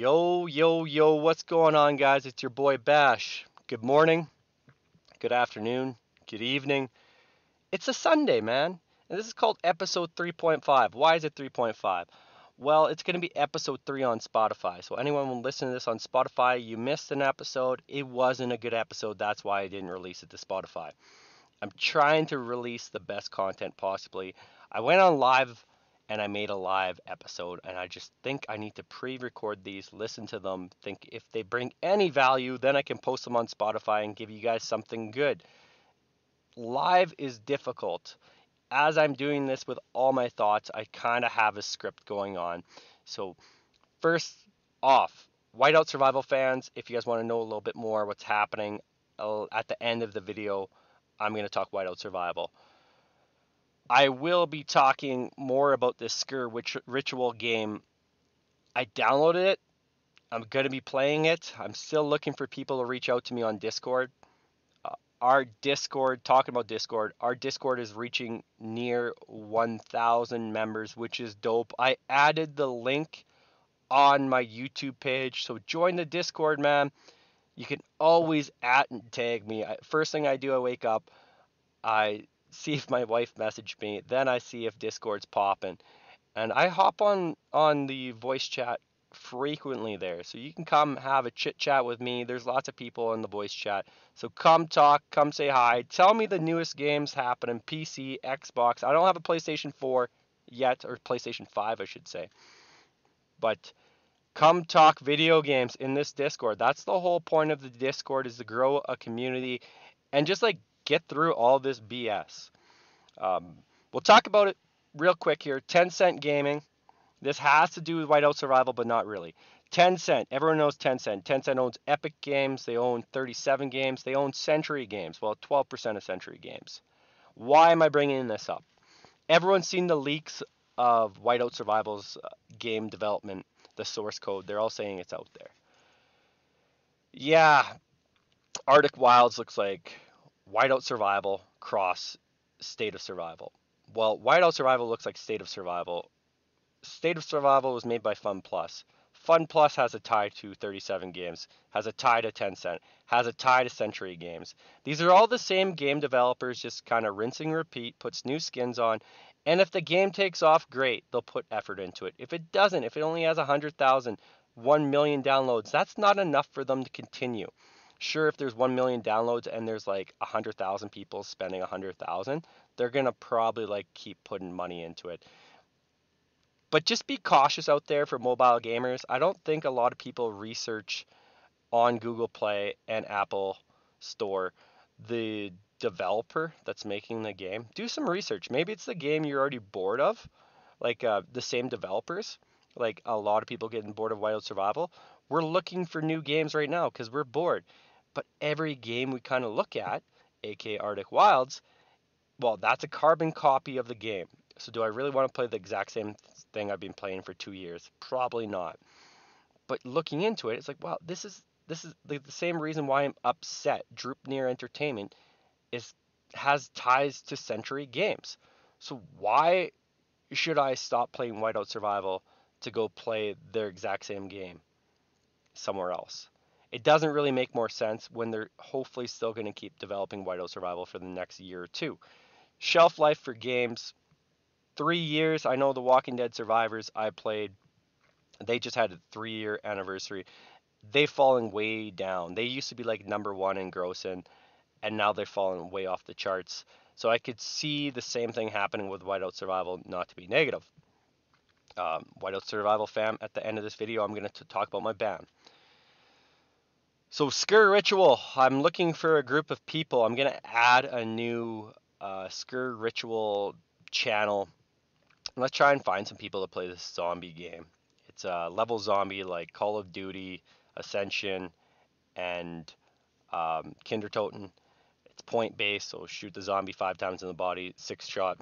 Yo, what's going on, guys? It's your boy Bash. Good morning, good afternoon, good evening. It's a Sunday, man, and this is called episode 3.5. Why is it 3.5? Well, it's going to be episode 3 on Spotify, so anyone who listened to this on Spotify, you missed an episode. It wasn't a good episode. That's why I didn't release it to Spotify. I'm trying to release the best content possibly. I went on live and I made a live episode, and I just think I need to pre-record these, listen to them, think if they bring any value, then I can post them on Spotify and give you guys something good. Live is difficult. As I'm doing this with all my thoughts, I kind of have a script going on. So first off, Whiteout Survival fans, if you guys want to know a little bit more what's happening, at the end of the video, I'm going to talk Whiteout Survival. I will be talking more about this Sker Ritual game. I downloaded it. I'm going to be playing it. I'm still looking for people to reach out to me on Discord. Our Discord is reaching near 1,000 members, which is dope. I added the link on my YouTube page, so join the Discord, man. You can always at and tag me. First thing I do, I wake up, I see if my wife messaged me, then I see if Discord's popping, and I hop on the voice chat frequently there, so you can come have a chit chat with me. There's lots of people in the voice chat, so come talk, come say hi, tell me the newest games happening, PC, Xbox. I don't have a PlayStation 4 yet, or PlayStation 5 I should say, but come talk video games in this Discord. That's the whole point of the Discord, is to grow a community and just like get through all this BS. We'll talk about it real quick here. Tencent Gaming. This has to do with Whiteout Survival, but not really. Tencent. Everyone knows Tencent. Tencent owns Epic Games. They own 37 Games. They own Century Games. Well, 12% of Century Games. Why am I bringing this up? Everyone's seen the leaks of Whiteout Survival's game development, the source code. They're all saying it's out there. Yeah. Arctic Wilds looks like Whiteout Survival cross State of Survival. Well, Whiteout Survival looks like State of Survival. State of Survival was made by FunPlus. FunPlus has a tie to 37 Games, has a tie to Tencent, has a tie to Century Games. These are all the same game developers, just kind of rinse and repeat, puts new skins on, and if the game takes off, great, they'll put effort into it. If it doesn't, if it only has 100,000, 1 million downloads, that's not enough for them to continue. Sure, if there's 1 million downloads and there's like 100,000 people spending 100,000, they're going to probably like keep putting money into it. But just be cautious out there for mobile gamers. I don't think a lot of people research on Google Play and Apple Store the developer that's making the game. Do some research. Maybe it's the game you're already bored of, like the same developers. Like a lot of people getting bored of Whiteout Survival. We're looking for new games right now because we're bored. But every game we kind of look at, aka Arctic Wilds, well, that's a carbon copy of the game. So do I really want to play the exact same thing I've been playing for 2 years? Probably not. But looking into it, it's like, wow, this is the same reason why I'm upset. Droop Near Entertainment has ties to Century Games. So why should I stop playing Whiteout Survival to go play their exact same game somewhere else? It doesn't really make more sense when they're hopefully still going to keep developing Whiteout Survival for the next year or two. Shelf life for games, 3 years. I know the Walking Dead Survivors I played, they just had a 3-year anniversary. They've fallen way down. They used to be like #1 in grossing, and now they're falling way off the charts. So I could see the same thing happening with Whiteout Survival, not to be negative. Whiteout Survival fam, at the end of this video, I'm going to talk about my ban. So Sker Ritual, I'm looking for a group of people. I'm going to add a new Sker Ritual channel. Let's try and find some people to play this zombie game. It's a level zombie like Call of Duty, Ascension, and Kindertoten. It's point based, so shoot the zombie 5 times in the body, 6-shot.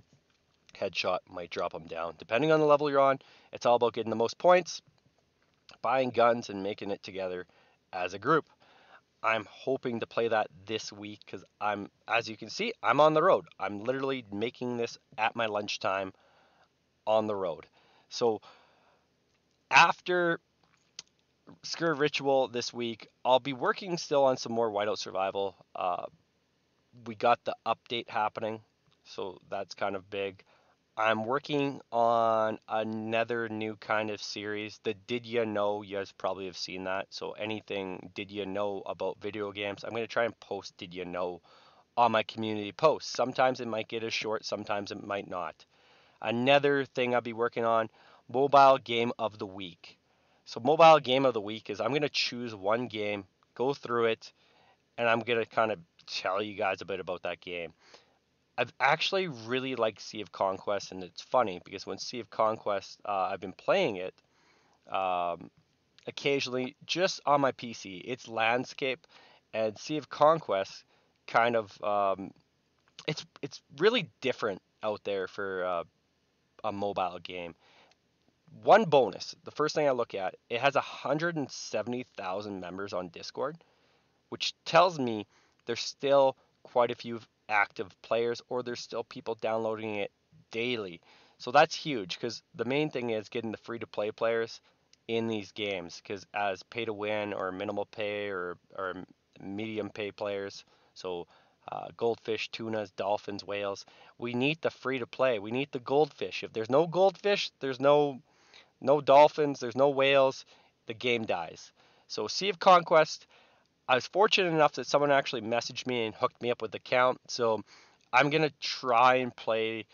Headshot might drop them down. Depending on the level you're on, it's all about getting the most points, buying guns, and making it together as a group. I'm hoping to play that this week because as you can see, I'm on the road. I'm literally making this at my lunchtime on the road. So after Sker Ritual this week. I'll be working still on some more Whiteout Survival. We got the update happening, so that's kind of big. I'm working on another new kind of series. The Did You Know? You guys probably have seen that. So anything Did You Know about video games, I'm going to try and post Did You Know on my community posts. Sometimes it might get as short, sometimes it might not. Another thing I'll be working on, Mobile Game of the Week. So Mobile Game of the Week is I'm going to choose one game, go through it, and I'm going to kind of tell you guys a bit about that game. I've actually really liked Sea of Conquest, and it's funny because when Sea of Conquest, I've been playing it occasionally just on my PC. It's landscape, and Sea of Conquest kind of it's really different out there for a mobile game. One bonus, the first thing I look at, it has 170,000 members on Discord, which tells me there's still quite a few active players, or there's still people downloading it daily. So that's huge, because the main thing is getting the free-to-play players in these games, because as pay-to-win or minimal pay or medium pay players, so goldfish, tunas, dolphins, whales, we need the free-to-play. We need the goldfish. If there's no goldfish, there's no dolphins, there's no whales, the game dies. So Sea of Conquest, I was fortunate enough that someone actually messaged me and hooked me up with the account. So I'm going to try and play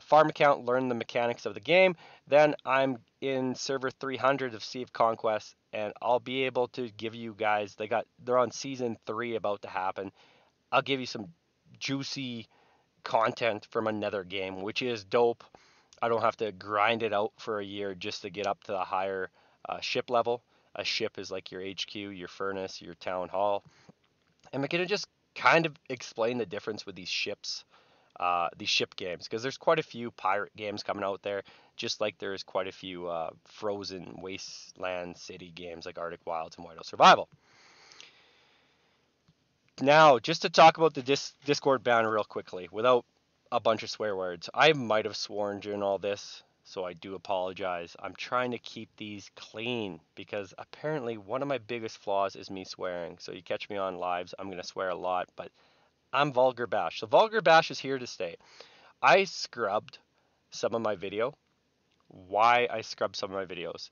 farm account, learn the mechanics of the game. Then I'm in server 300 of Sea of Conquest, and I'll be able to give you guys, they're on season 3 about to happen. I'll give you some juicy content from another game, which is dope. I don't have to grind it out for a year just to get up to the higher ship level. A ship is like your HQ, your furnace, your town hall. And I'm going to just kind of explain the difference with these ships, these ship games, because there's quite a few pirate games coming out there, just like there's quite a few frozen wasteland city games like Arctic Wilds and Whiteout Survival. Now, just to talk about the Discord ban real quickly, without a bunch of swear words. I might have sworn during all this, so I do apologize. I'm trying to keep these clean because apparently one of my biggest flaws is me swearing. So you catch me on lives, I'm going to swear a lot, but I'm Vulgar Bash. So Vulgar Bash is here to stay. I scrubbed some of my video. Why I scrubbed some of my videos.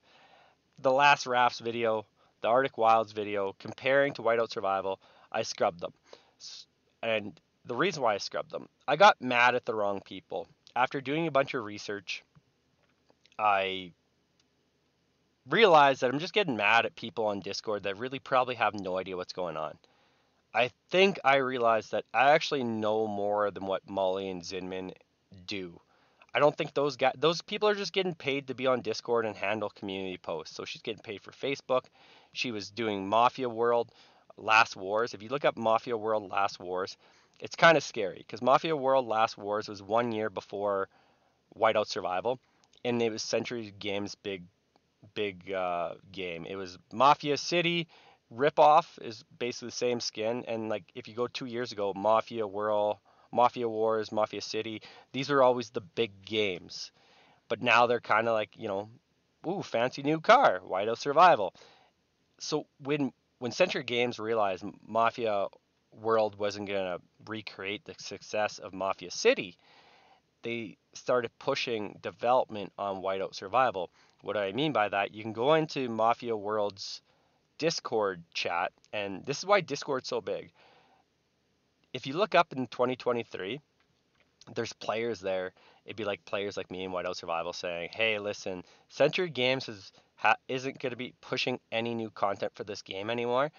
The last Rafts video, the Arctic Wilds video, comparing to Whiteout Survival, I scrubbed them. And the reason why I scrubbed them, I got mad at the wrong people. After doing a bunch of research, I realized that I'm just getting mad at people on Discord that really probably have no idea what's going on. I think I realized that I actually know more than what Molly and Zinman do. I don't think those people are just getting paid to be on Discord and handle community posts. So she's getting paid for Facebook. She was doing Mafia World, Last Wars. If you look up Mafia World, Last Wars, it's kind of scary because Mafia World, Last Wars was 1 year before Whiteout Survival. And it was Century Games' big game. It was Mafia City ripoff is basically the same skin. And like if you go 2 years ago, Mafia World, Mafia Wars, Mafia City, these are always the big games. But now they're kind of like, you know, ooh, fancy new car, Whiteout Survival. So when Century Games realized Mafia World wasn't gonna recreate the success of Mafia City, they started pushing development on Whiteout Survival. What I mean by that, you can go into Mafia World's Discord chat, and this is why Discord's so big. If you look up in 2023, there's players there. It'd be like players like me in Whiteout Survival saying, hey, listen, Century Games isn't going to be pushing any new content for this game anymore.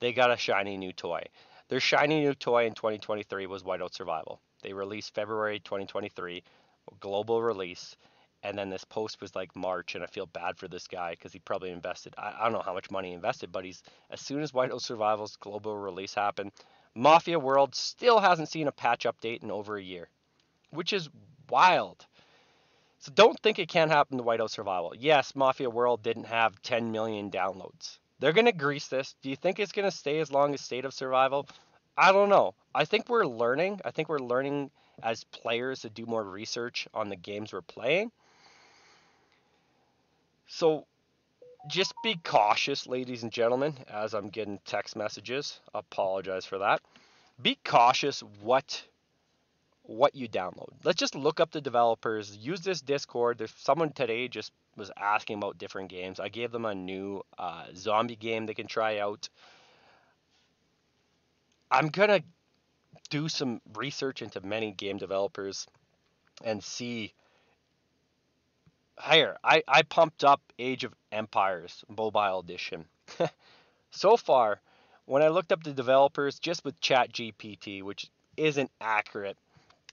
They got a shiny new toy. Their shiny new toy in 2023 was Whiteout Survival. They released February 2023, global release, and then this post was like March, and I feel bad for this guy because he probably invested, I don't know how much money he invested, but as soon as Whiteout Survival's global release happened, Mafia World still hasn't seen a patch update in over a year, which is wild. So don't think it can't happen to Whiteout Survival. Yes, Mafia World didn't have 10 million downloads. They're going to grease this. Do you think it's going to stay as long as State of Survival? I don't know. I think we're learning. I think we're learning as players to do more research on the games we're playing. So Just be cautious, ladies and gentlemen, as I'm getting text messages. Apologize for that. Be cautious what you download. Let's just look up the developers. Use this Discord. There's someone today just was asking about different games. I gave them a new zombie game they can try out. I'm gonna do some research into many game developers and see. Here, I pumped up Age of Empires Mobile Edition. So far, when I looked up the developers just with ChatGPT, which isn't accurate,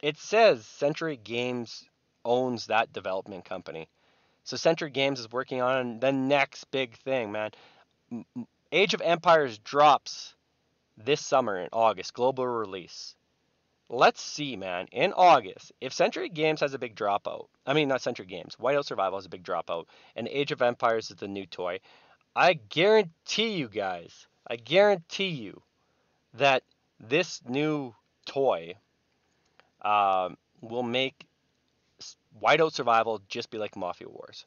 it says Century Games owns that development company. So Century Games is working on the next big thing, man. Age of Empires drops this summer in August, global release. Let's see, man, in August, if Century Games has a big dropout, I mean, not Century Games, Whiteout Survival has a big dropout, and Age of Empires is the new toy, I guarantee you guys, I guarantee you that this new toy will make Whiteout Survival just be like Mafia Wars.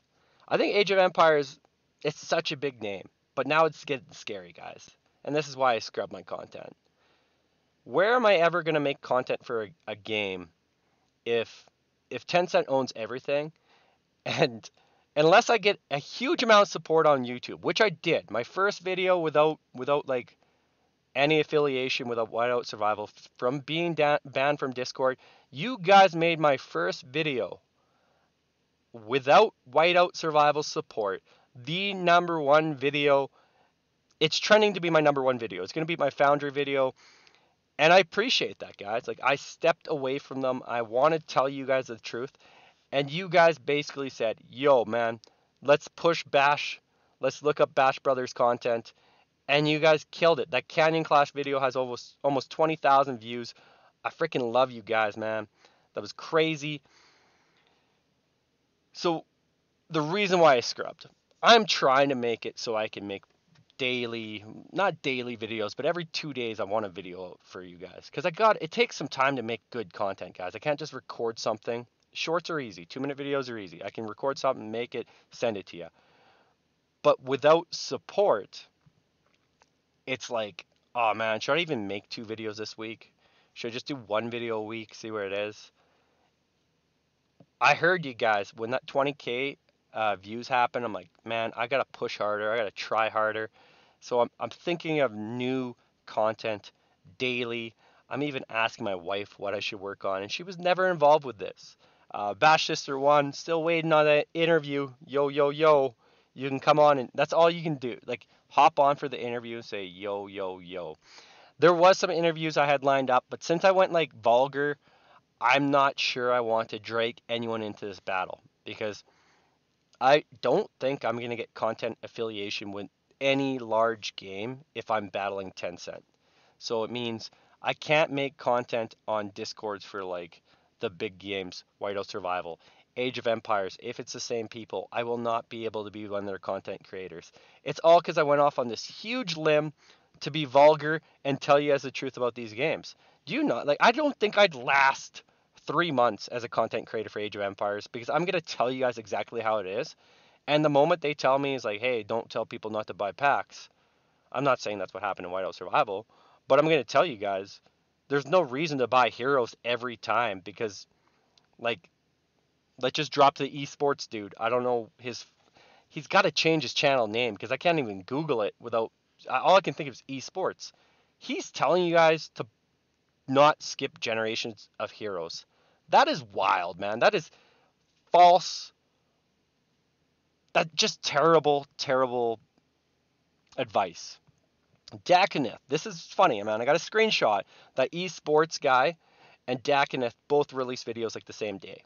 I think Age of Empires, it's such a big name, but now it's getting scary, guys. And this is why I scrub my content. Where am I ever going to make content for a game if Tencent owns everything? And unless I get a huge amount of support on YouTube, which I did. My first video without like any affiliation, without Whiteout Survival, from being banned from Discord, you guys made my first video without Whiteout Survival support the number one video. It's trending to be my number one video. It's going to be my Foundry video. And I appreciate that, guys. Like, I stepped away from them. I want to tell you guys the truth. And you guys basically said, yo, man, let's push Bash. Let's look up Bash Brothers content. And you guys killed it. That Canyon Clash video has almost 20,000 views. I freaking love you guys, man. That was crazy. So, the reason why I scrubbed. I'm trying to make it so I can make daily, not daily videos, but every 2 days I want a video out for you guys, because it takes some time to make good content, guys. I can't just record something. Shorts are easy, 2 minute videos are easy. I can record something, make it, send it to you. But without support, it's like, oh man, should I even make 2 videos this week? Should I just do 1 video a week, see where it is? I heard you guys when that 20K views happen. I'm like, man, I gotta push harder, I gotta try harder. So I'm thinking of new content daily. I'm even asking my wife what I should work on, and she was never involved with this. Bash Sister 1, still waiting on that interview. Yo, you can come on, and that's all you can do. Like, hop on for the interview and say, yo. There was some interviews I had lined up, but since I went like vulgar, I'm not sure I want to drag anyone into this battle, because I don't think I'm going to get content affiliation with any large game if I'm battling Tencent. So it means I can't make content on Discords for like the big games, Whiteout Survival, Age of Empires. If it's the same people, I will not be able to be one of their content creators. It's all because I went off on this huge limb to be vulgar and tell you guys the truth about these games. Do you not? Like, I don't think I'd last 3 months as a content creator for Age of Empires, because I'm going to tell you guys exactly how it is. And the moment they tell me is like, hey, don't tell people not to buy packs. I'm not saying that's what happened in Whiteout Survival, but I'm going to tell you guys there's no reason to buy heroes every time, because like, let's just drop the esports dude. I don't know he's got to change his channel name, because I can't even Google it without, all I can think of is esports. He's telling you guys to not skip generations of heroes. That is wild, man. That is false. That's just terrible, terrible advice. Dakineth. This is funny, man. I got a screenshot. That esports guy and Dakineth both released videos like the same day.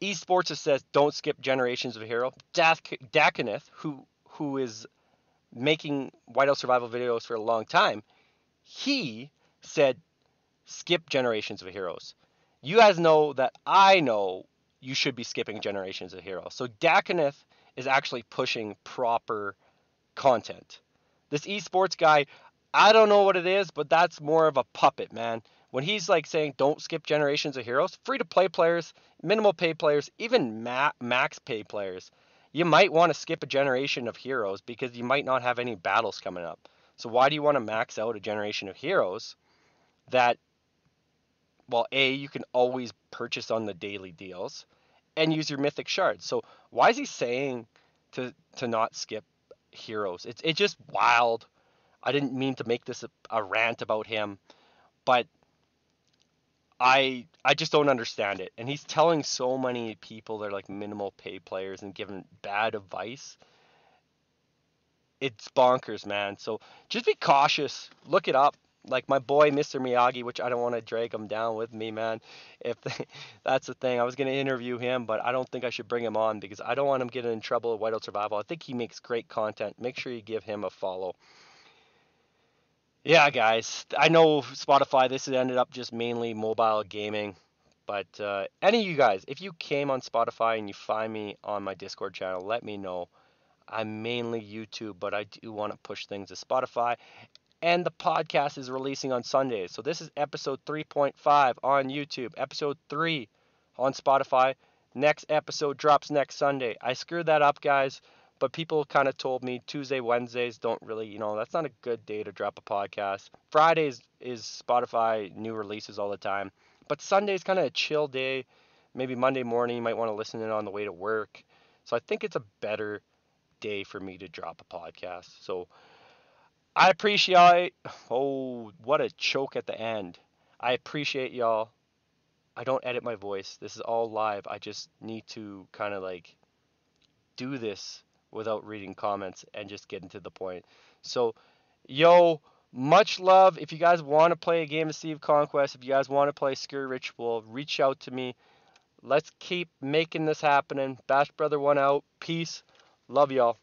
Esports just says, don't skip generations of hero. Dakineth, who is making Whiteout Survival videos for a long time, he said, skip generations of heroes. You guys know that I know you should be skipping generations of heroes. So Dakineth is actually pushing proper content. This esports guy, I don't know what it is, but that's more of a puppet, man. When he's like saying, don't skip generations of heroes, free to play players, minimal pay players, even max pay players, you might want to skip a generation of heroes because you might not have any battles coming up. So why do you want to max out a generation of heroes that, well, A, you can always purchase on the daily deals and use your mythic shards? So why is he saying to not skip heroes? It's just wild. I didn't mean to make this a rant about him, but I just don't understand it. And he's telling so many people they're like minimal pay players and giving bad advice. It's bonkers, man. So just be cautious. Look it up. Like my boy, Mr. Miyagi, which I don't want to drag him down with me, man. That's the thing. I was going to interview him, but I don't think I should bring him on because I don't want him getting in trouble with Whiteout Survival. I think he makes great content. Make sure you give him a follow. Yeah, guys, I know Spotify, this ended up just mainly mobile gaming, but any of you guys, if you came on Spotify and you find me on my Discord channel, let me know. I'm mainly YouTube, but I do want to push things to Spotify, and the podcast is releasing on Sundays. So this is episode 3.5 on YouTube, episode 3 on Spotify. Next episode drops next Sunday. I screwed that up, guys. But people kind of told me Tuesday, Wednesdays don't really, you know, that's not a good day to drop a podcast. Fridays is Spotify new releases all the time. But Sunday's kind of a chill day. Maybe Monday morning you might want to listen in on the way to work. So I think it's a better day for me to drop a podcast. So I appreciate, oh, what a choke at the end. I appreciate y'all. I don't edit my voice. This is all live. I just need to kind of like do this without reading comments and just getting to the point. So, yo, much love. If you guys want to play a game of Sea of Conquest, if you guys want to play Sker Ritual, reach out to me. Let's keep making this happening. Bash Brother 1 out. Peace. Love y'all.